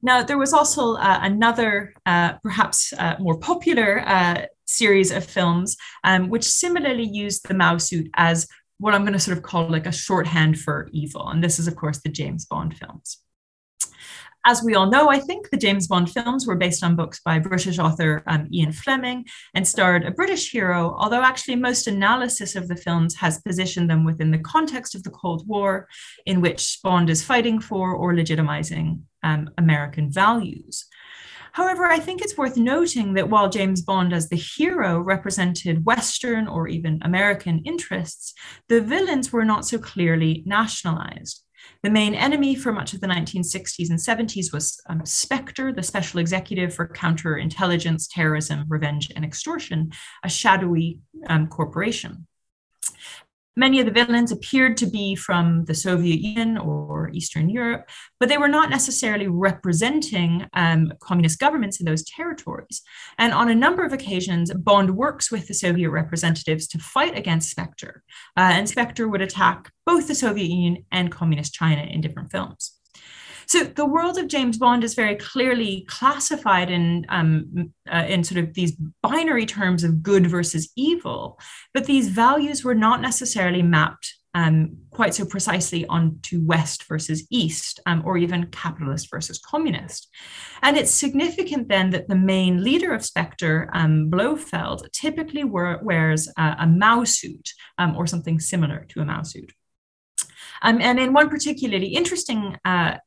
Now, there was also another, perhaps more popular series of films, which similarly used the Mao suit as what I'm going to sort of call like a shorthand for evil. And this is, of course, the James Bond films. As we all know, I think, the James Bond films were based on books by British author Ian Fleming and starred a British hero, although actually most analysis of the films has positioned them within the context of the Cold War, in which Bond is fighting for or legitimizing American values. However, I think it's worth noting that while James Bond as the hero represented Western or even American interests, the villains were not so clearly nationalized. The main enemy for much of the 1960s and 70s was Spectre, the special executive for counterintelligence, terrorism, revenge, and extortion, a shadowy corporation. Many of the villains appeared to be from the Soviet Union or Eastern Europe, but they were not necessarily representing communist governments in those territories. And on a number of occasions, Bond works with the Soviet representatives to fight against Spectre. And Spectre would attack both the Soviet Union and communist China in different films. So the world of James Bond is very clearly classified in sort of these binary terms of good versus evil, but these values were not necessarily mapped quite so precisely onto West versus East, or even capitalist versus communist. And it's significant then that the main leader of Spectre, Blofeld, typically wears a Mao suit or something similar to a Mao suit. And in one particularly interesting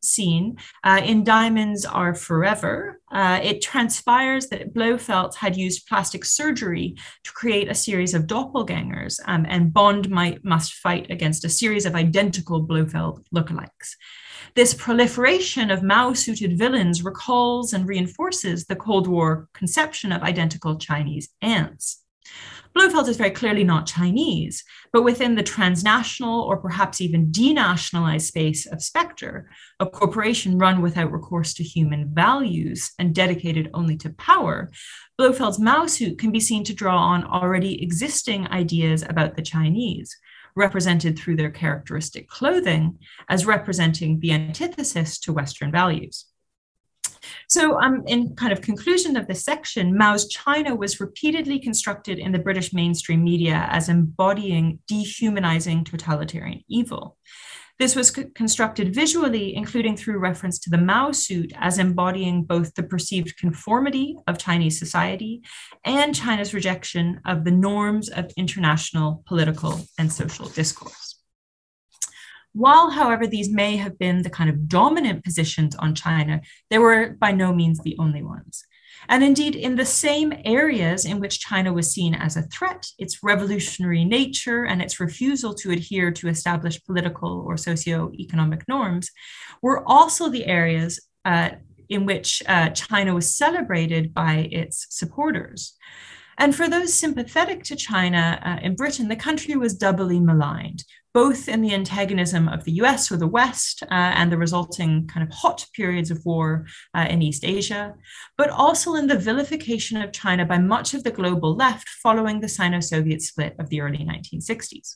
scene, in Diamonds Are Forever, it transpires that Blofeld had used plastic surgery to create a series of doppelgangers, and Bond must fight against a series of identical Blofeld lookalikes. This proliferation of Mao-suited villains recalls and reinforces the Cold War conception of identical Chinese ants. Blofeld is very clearly not Chinese, but within the transnational or perhaps even denationalized space of Spectre, a corporation run without recourse to human values and dedicated only to power, Blofeld's Mao suit can be seen to draw on already existing ideas about the Chinese, represented through their characteristic clothing as representing the antithesis to Western values. So in kind of conclusion of this section, Mao's China was repeatedly constructed in the British mainstream media as embodying dehumanizing totalitarian evil. This was constructed visually, including through reference to the Mao suit as embodying both the perceived conformity of Chinese society and China's rejection of the norms of international political and social discourse. While, however, these may have been the kind of dominant positions on China, they were by no means the only ones. And indeed, in the same areas in which China was seen as a threat, its revolutionary nature and its refusal to adhere to established political or socio-economic norms were also the areas in which China was celebrated by its supporters. And for those sympathetic to China in Britain, the country was doubly maligned, both in the antagonism of the US or the West and the resulting kind of hot periods of war in East Asia, but also in the vilification of China by much of the global left following the Sino-Soviet split of the early 1960s.